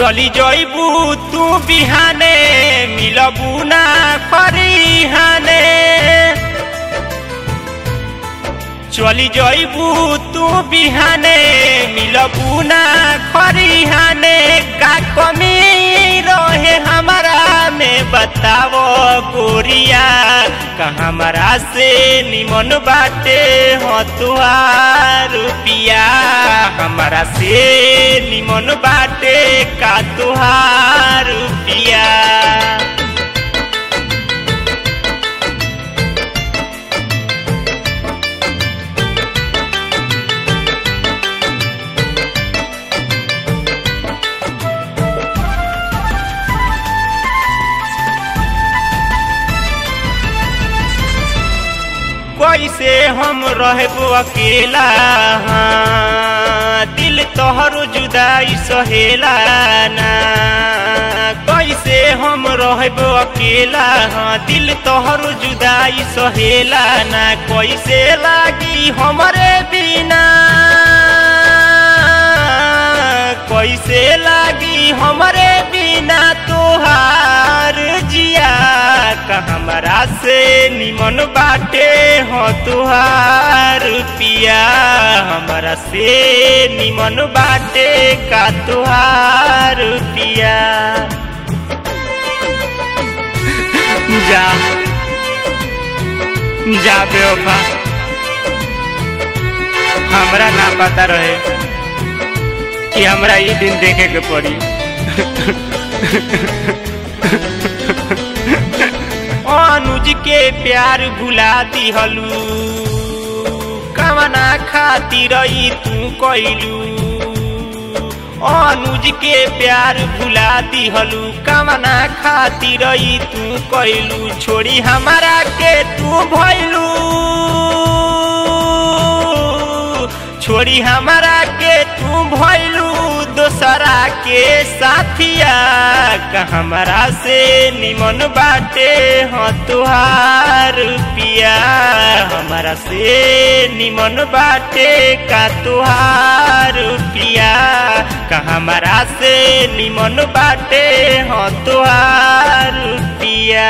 चली जइबू तू बिहाने मिलबू ना परिहाने। चली जइबू तू बिहाने मिलबू ना परिहाने। का कमी रहे हमारा में बताओ गोरिया, का हमारा से निमन बाटे हो तुहार पिया। हमारा से निमन बाटे का तुहार पिया। कैसे हम रहबो अकेला, दिल तोहरो जुदाई सहेला ना। कैसे हम रहबो अकेला, दिल तोहरो जुदाई सहेला ना। कैसे लागी हमरे बिना, कैसे लागी हमरे बिना तोहार जिया। का हमारा से निमन बाटे हो तुहार पिया। हमारा से निमन बाटे का तुहार पिया। जा जा बेवफा, हमरा ना पता रहे कि हमरा ये दिन देखे के पड़ी। अनुज के प्यार भुला दिहलू, कामना खातिर ई तू कइलू। अनुज के प्यार भुला दिहलू, कामना खातिर ई तू कइलू। छोड़ी हमारा के तू भइलू, छोड़ी हमारा के तू भइलू दोसरा के साथिया। का हमारा से निमन बाटे हो तुहार पिया। हमारा से निमन बाटे का तुहार पिया। का हमारा से निमन बाटे हो तुहार पिया।